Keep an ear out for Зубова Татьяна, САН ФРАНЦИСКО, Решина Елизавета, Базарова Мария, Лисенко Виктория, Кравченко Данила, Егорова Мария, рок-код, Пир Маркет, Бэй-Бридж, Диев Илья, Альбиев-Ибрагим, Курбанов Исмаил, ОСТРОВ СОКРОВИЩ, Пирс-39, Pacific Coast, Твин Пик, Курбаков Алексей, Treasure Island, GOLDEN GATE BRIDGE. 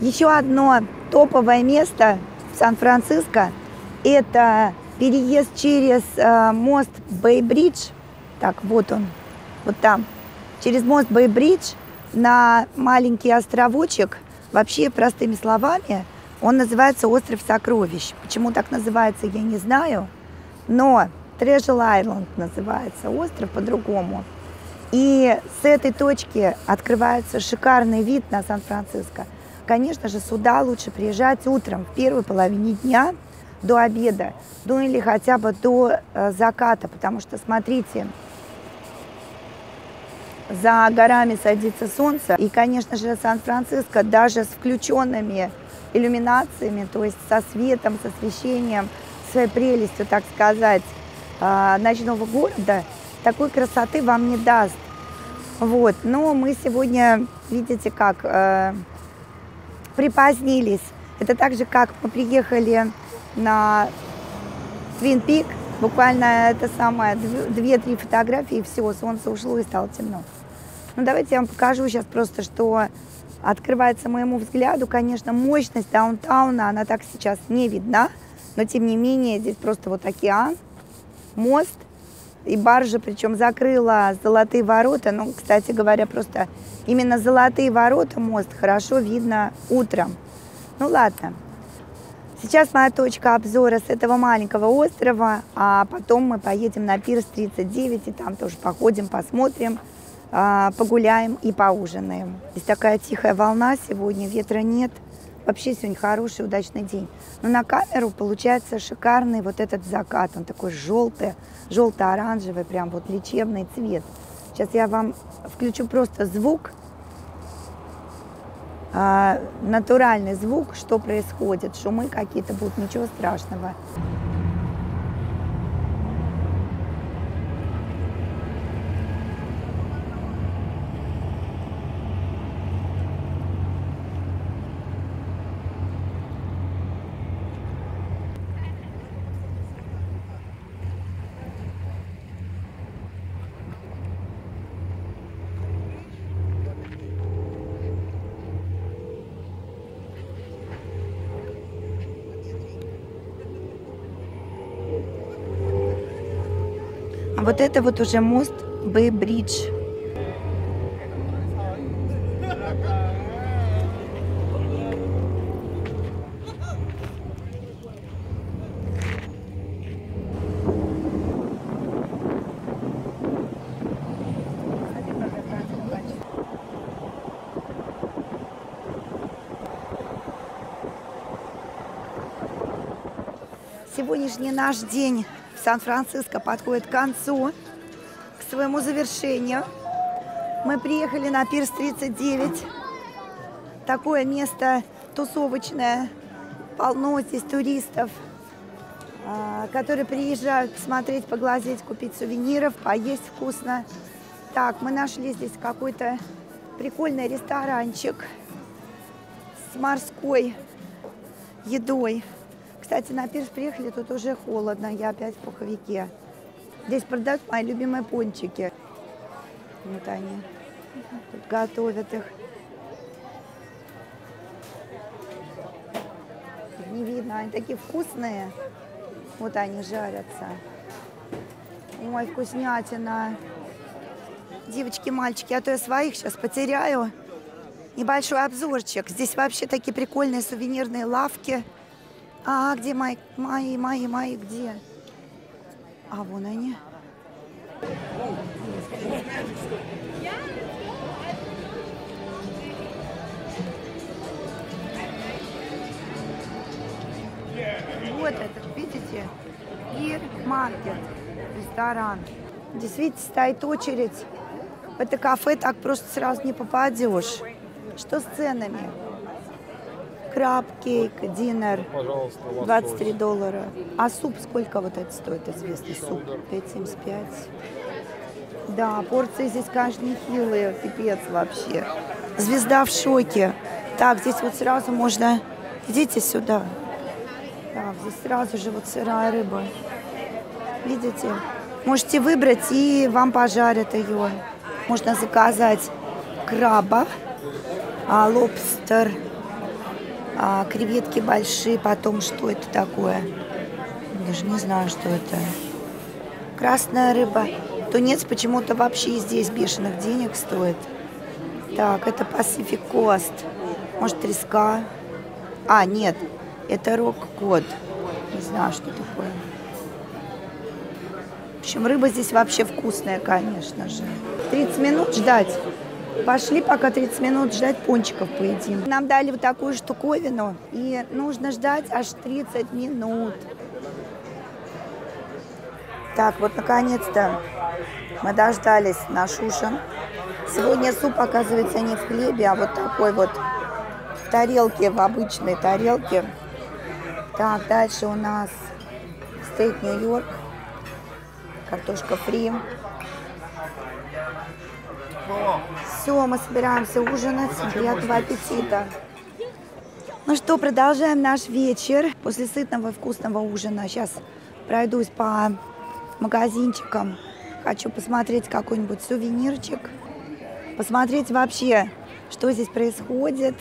Еще одно топовое место в Сан-Франциско – это переезд через мост Бэй-Бридж. Так, вот он, вот там. Через мост Бэй-Бридж на маленький островочек. Вообще, простыми словами, он называется «Остров сокровищ». Почему так называется, я не знаю, но Treasure Island называется остров по-другому. И с этой точки открывается шикарный вид на Сан-Франциско. Конечно же, сюда лучше приезжать утром, в первой половине дня, до обеда, ну или хотя бы до заката, потому что, смотрите, за горами садится солнце, и, конечно же, Сан-Франциско даже с включенными иллюминациями, то есть со светом, с освещением, своей прелестью, так сказать, ночного города, такой красоты вам не даст. Вот, но мы сегодня, видите, как припозднились. Это так же, как мы приехали на Твин Пик, буквально это самое, 2-3 фотографии, и все, солнце ушло и стало темно. Ну, давайте я вам покажу сейчас просто, что открывается моему взгляду. Конечно, мощность даунтауна, она так сейчас не видна, но, тем не менее, здесь просто вот океан, мост и баржа, причем закрыла золотые ворота. Ну, кстати говоря, просто именно золотые ворота, мост хорошо видно утром. Ну, ладно. Сейчас моя точка обзора с этого маленького острова, а потом мы поедем на Пирс-39, и там тоже походим, посмотрим, погуляем и поужинаем. Здесь такая тихая волна сегодня, ветра нет. Вообще сегодня хороший, удачный день. Но на камеру получается шикарный вот этот закат. Он такой желтый, желто-оранжевый, прям вот лечебный цвет. Сейчас я вам включу просто звук. Натуральный звук, что происходит, шумы какие-то будут, ничего страшного. Вот это вот уже мост Бэй-Бридж. Сегодняшний наш день Сан-Франциско подходит к концу, к своему завершению. Мы приехали на Пирс-39. Такое место тусовочное. Полно здесь туристов, которые приезжают посмотреть, поглазеть, купить сувениров, поесть вкусно. Так, мы нашли здесь какой-то прикольный ресторанчик с морской едой. Кстати, на пирс приехали, тут уже холодно, я опять в пуховике. Здесь продают мои любимые пончики. Вот они, тут готовят их. Не видно, они такие вкусные. Вот они жарятся. Ой, вкуснятина. Девочки, мальчики, а то я своих сейчас потеряю. Небольшой обзорчик. Здесь вообще такие прикольные сувенирные лавки. А где мои, где? А вон они. Вот этот, видите, Пир Маркет, ресторан. Здесь, видите, стоит очередь. В это кафе так просто сразу не попадешь. Что с ценами? Краб-кейк, динер, $23. А суп сколько вот это стоит, известный суп? $5.75. Да, порции здесь, конечно, нехилые, пипец вообще. Звезда в шоке. Так, здесь вот сразу можно... Идите сюда. Так, здесь сразу же вот сырая рыба. Видите? Можете выбрать, и вам пожарят ее. Можно заказать краба, лобстер, Креветки большие, потом что это такое? Даже не знаю, что это. Красная рыба. Тунец почему-то вообще здесь бешеных денег стоит. Так, это Pacific Coast. Может, треска? А, нет, это рок-код. Не знаю, что такое. В общем, рыба здесь вообще вкусная, конечно же. 30 минут ждать. Пошли, пока 30 минут ждать, пончиков поедим. Нам дали вот такую штуковину, и нужно ждать аж 30 минут. Так, вот наконец-то мы дождались наш ужин. Сегодня суп, оказывается, не в хлебе, а вот такой вот в тарелке, в обычной тарелке. Так, дальше у нас стейк Нью-Йорк, картошка фри. Все, мы собираемся ужинать. Приятного аппетита. Ну что, продолжаем наш вечер. После сытного и вкусного ужина сейчас пройдусь по магазинчикам. Хочу посмотреть какой-нибудь сувенирчик. Посмотреть вообще, что здесь происходит.